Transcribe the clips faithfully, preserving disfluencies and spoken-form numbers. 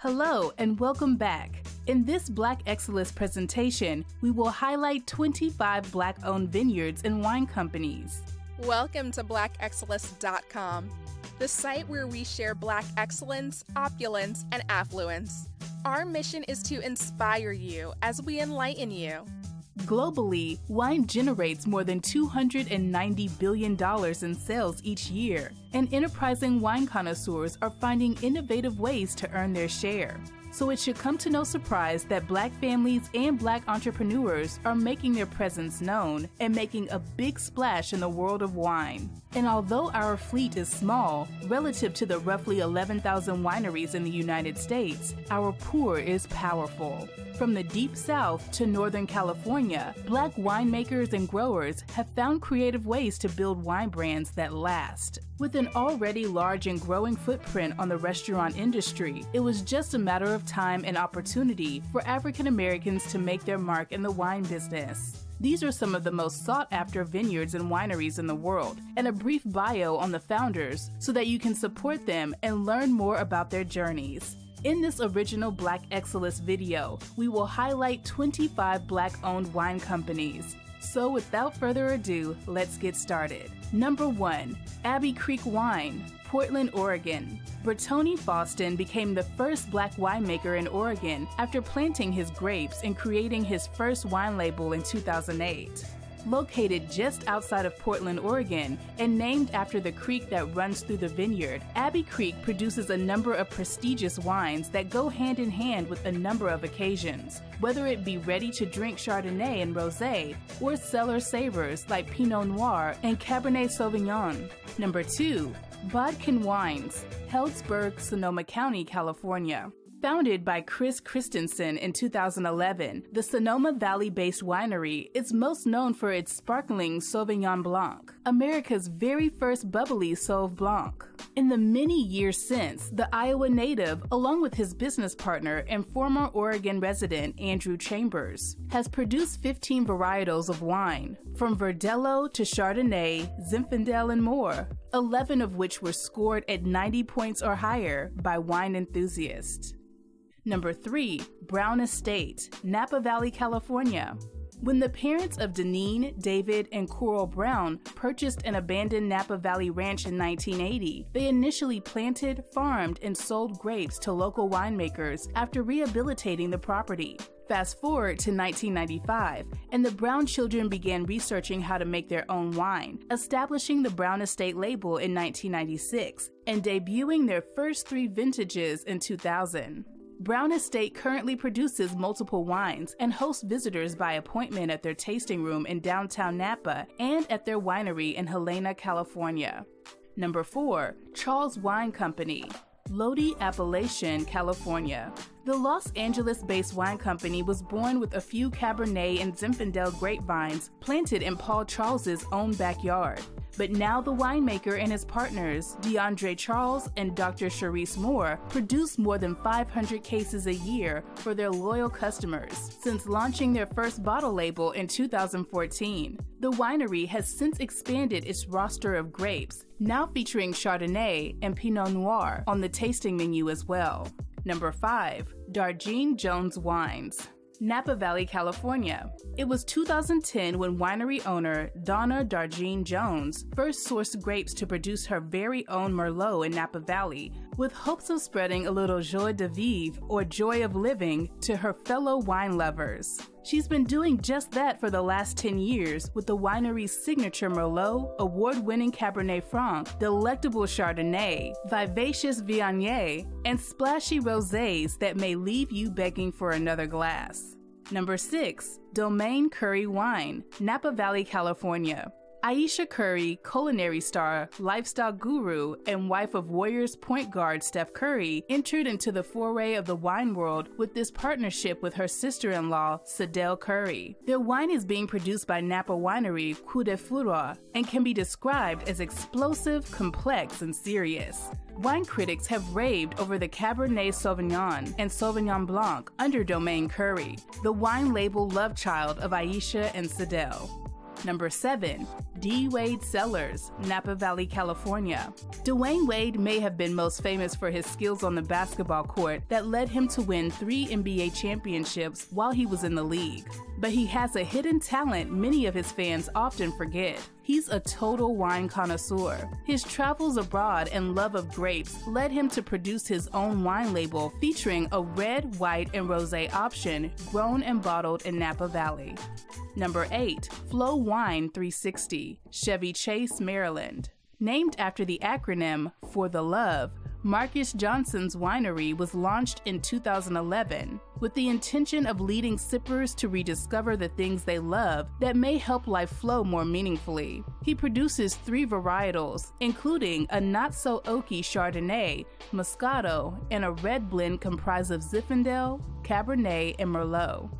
Hello and welcome back. In this Black Excellist presentation, we will highlight twenty-five Black-owned vineyards and wine companies. Welcome to black excellist dot com, the site where we share Black excellence, opulence, and affluence. Our mission is to inspire you as we enlighten you. Globally, wine generates more than two hundred ninety billion dollars in sales each year, and enterprising wine connoisseurs are finding innovative ways to earn their share. So it should come to no surprise that Black families and Black entrepreneurs are making their presence known and making a big splash in the world of wine. And although our fleet is small, relative to the roughly eleven thousand wineries in the United States, our pour is powerful. From the Deep South to Northern California, Black winemakers and growers have found creative ways to build wine brands that last. With an already large and growing footprint on the restaurant industry, it was just a matter of time and opportunity for African Americans to make their mark in the wine business. These are some of the most sought-after vineyards and wineries in the world, and a brief bio on the founders so that you can support them and learn more about their journeys. In this original Black Excellence video, we will highlight twenty-five Black-owned wine companies. So without further ado, let's get started. Number one, Abbey Creek Wine, Portland, Oregon. Bertony Faustin became the first Black winemaker in Oregon after planting his grapes and creating his first wine label in two thousand eight. Located just outside of Portland, Oregon, and named after the creek that runs through the vineyard, Abbey Creek produces a number of prestigious wines that go hand in hand with a number of occasions, whether it be ready-to-drink Chardonnay and Rosé, or cellar savors like Pinot Noir and Cabernet Sauvignon. Number two, Bodkin Wines, Healdsburg, Sonoma County, California. Founded by Chris Christensen in two thousand eleven, the Sonoma Valley-based winery is most known for its sparkling Sauvignon Blanc, America's very first bubbly Sauv Blanc. In the many years since, the Iowa native, along with his business partner and former Oregon resident Andrew Chambers, has produced fifteen varietals of wine, from Verdelho to Chardonnay, Zinfandel, and more, eleven of which were scored at ninety points or higher by wine enthusiasts. Number three, Brown Estate, Napa Valley, California. When the parents of Danine, David, and Coral Brown purchased an abandoned Napa Valley ranch in nineteen eighty, they initially planted, farmed, and sold grapes to local winemakers after rehabilitating the property. Fast forward to nineteen ninety-five, and the Brown children began researching how to make their own wine, establishing the Brown Estate label in nineteen ninety-six and debuting their first three vintages in two thousand. Brown Estate currently produces multiple wines and hosts visitors by appointment at their tasting room in downtown Napa and at their winery in Helena, California. Number four, Charles Wine Company, Lodi, Appalachian, California. The Los Angeles-based wine company was born with a few Cabernet and Zinfandel grapevines planted in Paul Charles's own backyard. But now the winemaker and his partners, DeAndre Charles and Doctor Charisse Moore, produce more than five hundred cases a year for their loyal customers since launching their first bottle label in two thousand fourteen. The winery has since expanded its roster of grapes, now featuring Chardonnay and Pinot Noir on the tasting menu as well. Number five, Darjean Jones Wines, Napa Valley, California. It was two thousand ten when winery owner Donna Darjean Jones first sourced grapes to produce her very own Merlot in Napa Valley, with hopes of spreading a little joie de vivre, or joy of living, to her fellow wine lovers. She's been doing just that for the last ten years with the winery's signature Merlot, award-winning Cabernet Franc, delectable Chardonnay, vivacious Viognier, and splashy rosés that may leave you begging for another glass. Number six, Domaine Curry Wine, Napa Valley, California. Aisha Curry, culinary star, lifestyle guru, and wife of Warriors point guard Steph Curry, entered into the foray of the wine world with this partnership with her sister-in-law, Sidel Curry. Their wine is being produced by Napa winery Coup de Fleur and can be described as explosive, complex, and serious. Wine critics have raved over the Cabernet Sauvignon and Sauvignon Blanc under Domaine Curry, the wine label love child of Aisha and Sidel. Number seven, D. Wade Cellars, Napa Valley, California. Dwayne Wade may have been most famous for his skills on the basketball court that led him to win three N B A championships while he was in the league. But he has a hidden talent many of his fans often forget. He's a total wine connoisseur. His travels abroad and love of grapes led him to produce his own wine label featuring a red, white, and rosé option grown and bottled in Napa Valley. Number eight. Flow Wine three sixty, Chevy Chase, Maryland. Named after the acronym For the Love, Marcus Johnson's winery was launched in two thousand eleven with the intention of leading sippers to rediscover the things they love that may help life flow more meaningfully. He produces three varietals, including a not-so-oaky Chardonnay, Moscato, and a red blend comprised of Zinfandel, Cabernet, and Merlot.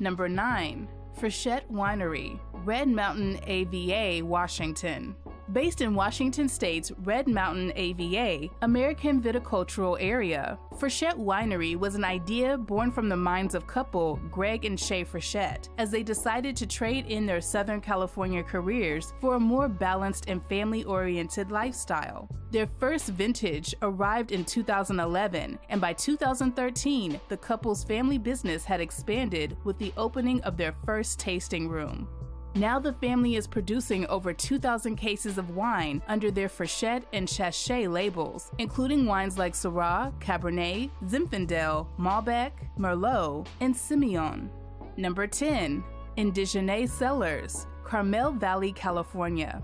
Number nine. Frechette Winery, Red Mountain A V A, Washington. Based in Washington State's Red Mountain A V A, American Viticultural Area, Frechette Winery was an idea born from the minds of couple Greg and Shay Frechette as they decided to trade in their Southern California careers for a more balanced and family-oriented lifestyle. Their first vintage arrived in two thousand eleven, and by two thousand thirteen, the couple's family business had expanded with the opening of their first tasting room. Now the family is producing over two thousand cases of wine under their Frechette and Chassis labels, including wines like Syrah, Cabernet, Zinfandel, Malbec, Merlot, and Semillon. Number ten. Indigene Cellars, Carmel Valley, California.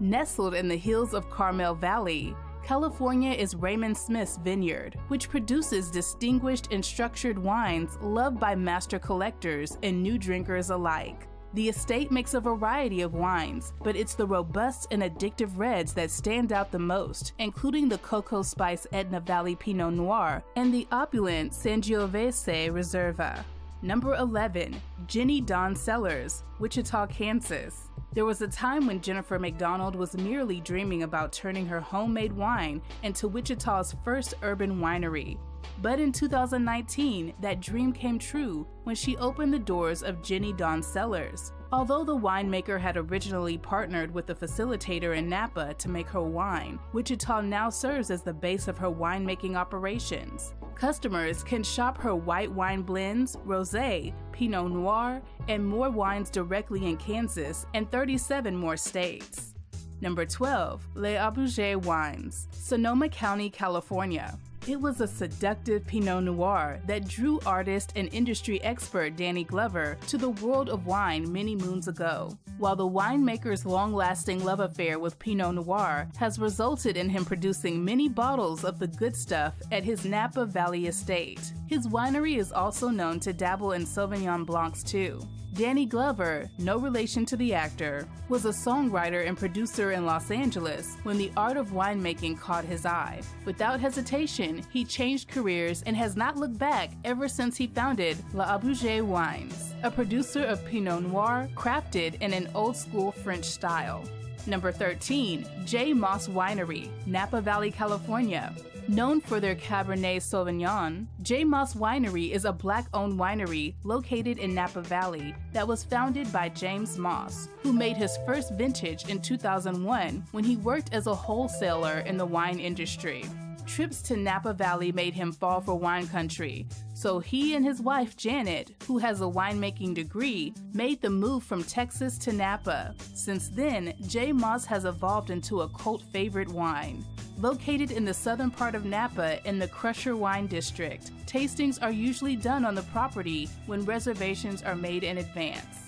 Nestled in the hills of Carmel Valley, California is Raymond Smith's vineyard, which produces distinguished and structured wines loved by master collectors and new drinkers alike. The estate makes a variety of wines, but it's the robust and addictive reds that stand out the most, including the Cocoa Spice Edna Valley Pinot Noir and the opulent Sangiovese Reserva. Number eleven. Jenny Dawn Cellars, Wichita, Kansas. There was a time when Jennifer McDonald was merely dreaming about turning her homemade wine into Wichita's first urban winery. But in two thousand nineteen, that dream came true when she opened the doors of Jenny Dawn Cellars. Although the winemaker had originally partnered with a facilitator in Napa to make her wine, Wichita now serves as the base of her winemaking operations. Customers can shop her white wine blends, rosé, Pinot Noir, and more wines directly in Kansas and thirty-seven more states. Number twelve. L'objet Wines, Sonoma County, California. It was a seductive Pinot Noir that drew artist and industry expert Danny Glover to the world of wine many moons ago. While the winemaker's long-lasting love affair with Pinot Noir has resulted in him producing many bottles of the good stuff at his Napa Valley estate, his winery is also known to dabble in Sauvignon Blancs too. Danny Glover, no relation to the actor, was a songwriter and producer in Los Angeles when the art of winemaking caught his eye. Without hesitation, he changed careers and has not looked back ever since he founded L'Objet Wines, a producer of Pinot Noir crafted in an old-school French style. Number thirteen. J. Moss Winery, Napa Valley, California. Known for their Cabernet Sauvignon, J. Moss Winery is a Black-owned winery located in Napa Valley that was founded by James Moss, who made his first vintage in two thousand one when he worked as a wholesaler in the wine industry. Trips to Napa Valley made him fall for wine country, so he and his wife Janet, who has a winemaking degree, made the move from Texas to Napa. Since then, J. Moss has evolved into a cult favorite wine. Located in the southern part of Napa in the Crusher Wine District, tastings are usually done on the property when reservations are made in advance.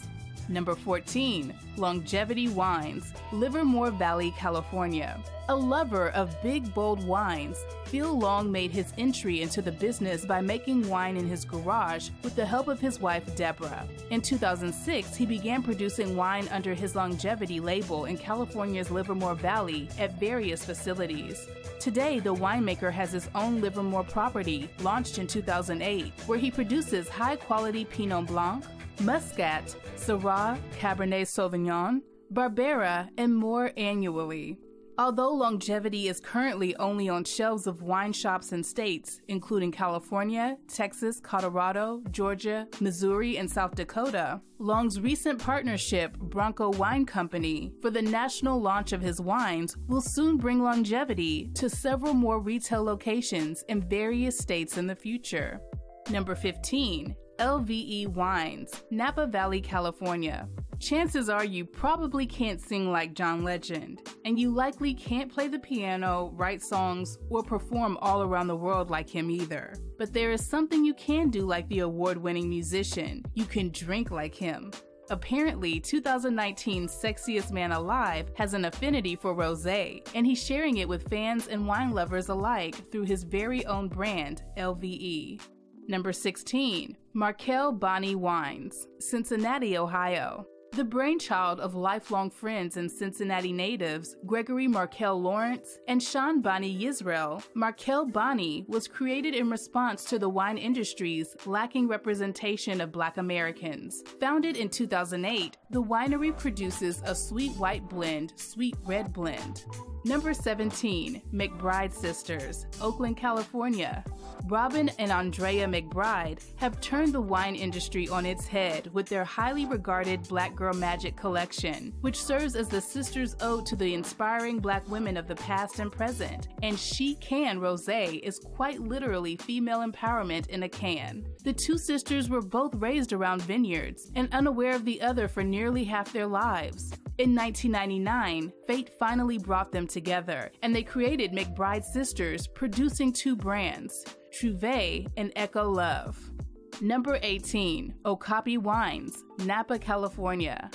Number fourteen. Longevity Wines, Livermore Valley, California. A lover of big, bold wines, Phil Long made his entry into the business by making wine in his garage with the help of his wife, Deborah. In two thousand six, he began producing wine under his Longevity label in California's Livermore Valley at various facilities. Today, the winemaker has his own Livermore property, launched in two thousand eight, where he produces high-quality Pinot Blanc, Muscat, Syrah, Cabernet Sauvignon, Barbera, and more annually. Although Longevity is currently only on shelves of wine shops in states, including California, Texas, Colorado, Georgia, Missouri, and South Dakota, Long's recent partnership, Bronco Wine Company, for the national launch of his wines will soon bring Longevity to several more retail locations in various states in the future. Number fifteen. L V E Wines, Napa Valley, California. Chances are you probably can't sing like John Legend, and you likely can't play the piano, write songs, or perform all around the world like him either. But there is something you can do like the award-winning musician. You can drink like him. Apparently, two thousand nineteen's Sexiest Man Alive has an affinity for rosé, and he's sharing it with fans and wine lovers alike through his very own brand, L V E. Number sixteen. Markel Bonnie Wines, Cincinnati, Ohio. The brainchild of lifelong friends and Cincinnati natives Gregory Markel Lawrence and Sean Bonnie Yisrael, Markel Bonnie was created in response to the wine industry's lacking representation of Black Americans. Founded in two thousand eight, the winery produces a sweet white blend, sweet red blend. Number seventeen. McBride Sisters, Oakland, California. Robin and Andrea McBride have turned the wine industry on its head with their highly regarded Black Girl Magic collection, which serves as the sisters' ode to the inspiring Black women of the past and present. And She Can Rosé is quite literally female empowerment in a can. The two sisters were both raised around vineyards and unaware of the other for nearly half their lives. In nineteen ninety-nine, fate finally brought them together, and they created McBride Sisters, producing two brands, Trouvé and Echo Love. Number eighteen. Okapi Wines, Napa, California.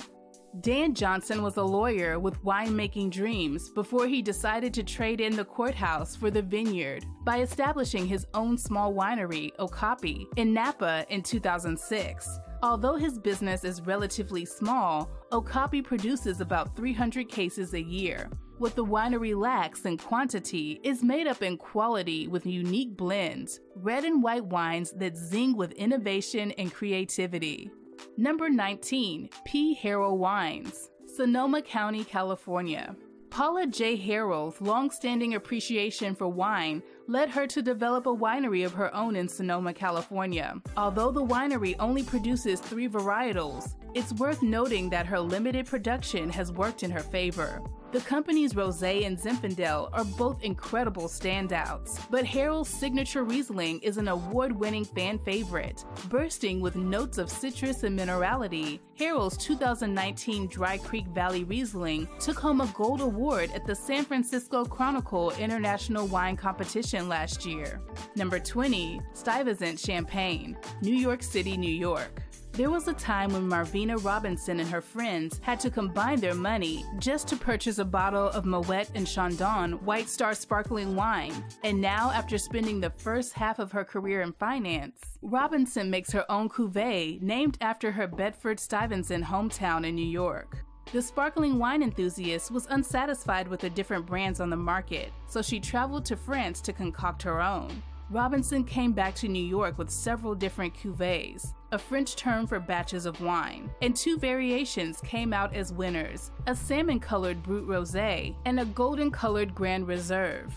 Dan Johnson was a lawyer with winemaking dreams before he decided to trade in the courthouse for the vineyard by establishing his own small winery, Okapi, in Napa in two thousand six. Although his business is relatively small, Okapi produces about three hundred cases a year. What the winery lacks in quantity is made up in quality with unique blends, red and white wines that zing with innovation and creativity. Number nineteen. P. Harrell Wines, Sonoma County, California. Paula J. Harrell's long-standing appreciation for wine led her to develop a winery of her own in Sonoma, California. Although the winery only produces three varietals, it's worth noting that her limited production has worked in her favor. The company's Rosé and Zinfandel are both incredible standouts, but Harrell's signature Riesling is an award-winning fan favorite. Bursting with notes of citrus and minerality, Harrell's two thousand nineteen Dry Creek Valley Riesling took home a gold award at the San Francisco Chronicle International Wine Competition last year. Number twenty. Stuyvesant Champagne, New York City, New York. There was a time when Marvina Robinson and her friends had to combine their money just to purchase a bottle of Moet and Chandon White Star sparkling wine. And now, after spending the first half of her career in finance, Robinson makes her own cuvée named after her Bedford-Stuyvesant hometown in New York. The sparkling wine enthusiast was unsatisfied with the different brands on the market, so she traveled to France to concoct her own. Robinson came back to New York with several different cuvées, a French term for batches of wine, and two variations came out as winners, a salmon-colored Brut Rosé and a golden-colored Grand Reserve.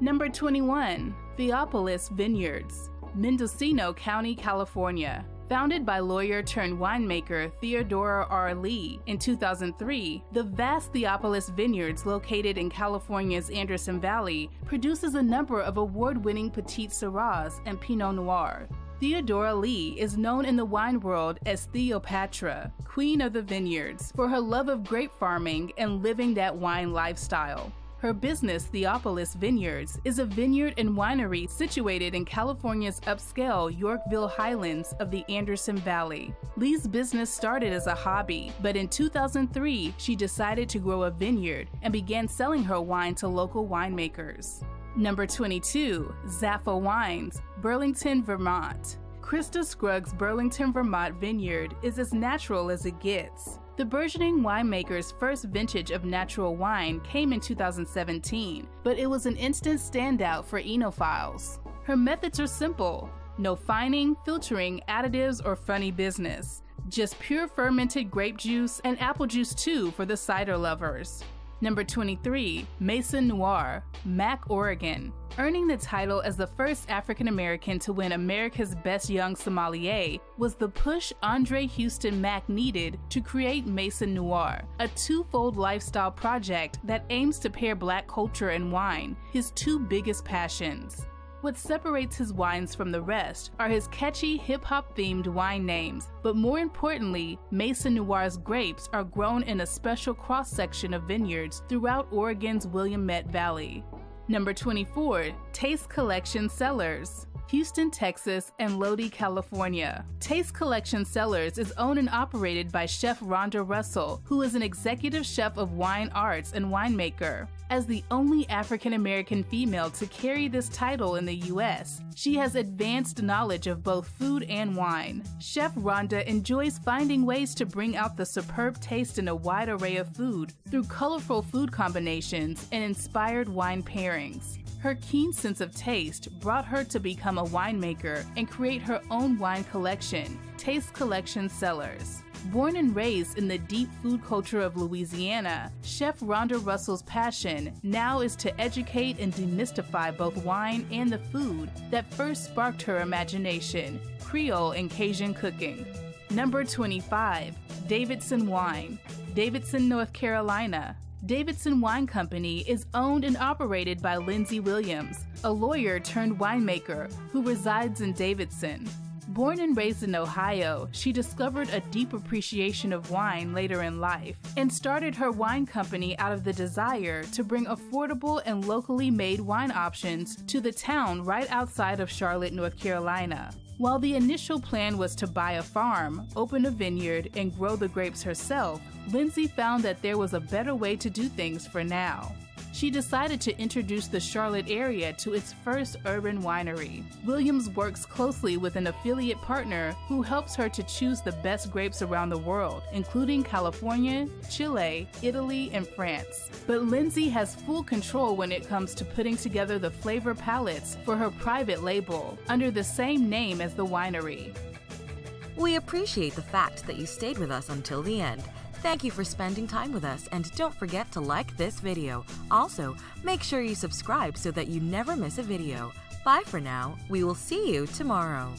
Number twenty-one. Theopolis Vineyards, Mendocino County, California. Founded by lawyer-turned-winemaker Theodora R. Lee in two thousand three, the vast Theopolis Vineyards located in California's Anderson Valley produces a number of award-winning Petite Syrahs and Pinot Noir. Theodora Lee is known in the wine world as Theopatra, Queen of the Vineyards, for her love of grape farming and living that wine lifestyle. Her business, Theopolis Vineyards, is a vineyard and winery situated in California's upscale Yorkville Highlands of the Anderson Valley. Lee's business started as a hobby, but in two thousand three, she decided to grow a vineyard and began selling her wine to local winemakers. Number twenty-two. Zaffa Wines, Burlington, Vermont. Krista Scruggs' Burlington, Vermont vineyard is as natural as it gets. The burgeoning winemaker's first vintage of natural wine came in two thousand seventeen, but it was an instant standout for enophiles. Her methods are simple. No fining, filtering, additives, or funny business. Just pure fermented grape juice and apple juice too for the cider lovers. Number twenty-three, Maison Noir, Mac, Oregon, earning the title as the first African American to win America's Best Young Sommelier, was the push Andre Houston Mack needed to create Maison Noir, a two-fold lifestyle project that aims to pair Black culture and wine, his two biggest passions. What separates his wines from the rest are his catchy hip-hop themed wine names, but more importantly, Maison Noir's grapes are grown in a special cross-section of vineyards throughout Oregon's Willamette Valley. Number twenty-four, Taste Collection Cellars, Houston, Texas, and Lodi, California. Taste Collection Cellars is owned and operated by Chef Rhonda Russell, who is an executive chef of wine arts and winemaker. As the only African-American female to carry this title in the U S, she has advanced knowledge of both food and wine. Chef Rhonda enjoys finding ways to bring out the superb taste in a wide array of food through colorful food combinations and inspired wine pairings. Her keen sense of taste brought her to become a winemaker and create her own wine collection, Taste Collection Cellars. Born and raised in the deep food culture of Louisiana, Chef Rhonda Russell's passion now is to educate and demystify both wine and the food that first sparked her imagination, Creole and Cajun cooking. Number twenty-five, Davidson Wine, Davidson, North Carolina. Davidson Wine Company is owned and operated by Lindsay Williams, a lawyer turned winemaker who resides in Davidson. Born and raised in Ohio, she discovered a deep appreciation of wine later in life and started her wine company out of the desire to bring affordable and locally made wine options to the town right outside of Charlotte, North Carolina. While the initial plan was to buy a farm, open a vineyard, and grow the grapes herself, Lindsay found that there was a better way to do things for now. She decided to introduce the Charlotte area to its first urban winery. Williams works closely with an affiliate partner who helps her to choose the best grapes around the world, including California, Chile, Italy, and France. But Lindsay has full control when it comes to putting together the flavor palettes for her private label under the same name as the winery. We appreciate the fact that you stayed with us until the end. Thank you for spending time with us, and don't forget to like this video. Also, make sure you subscribe so that you never miss a video. Bye for now. We will see you tomorrow.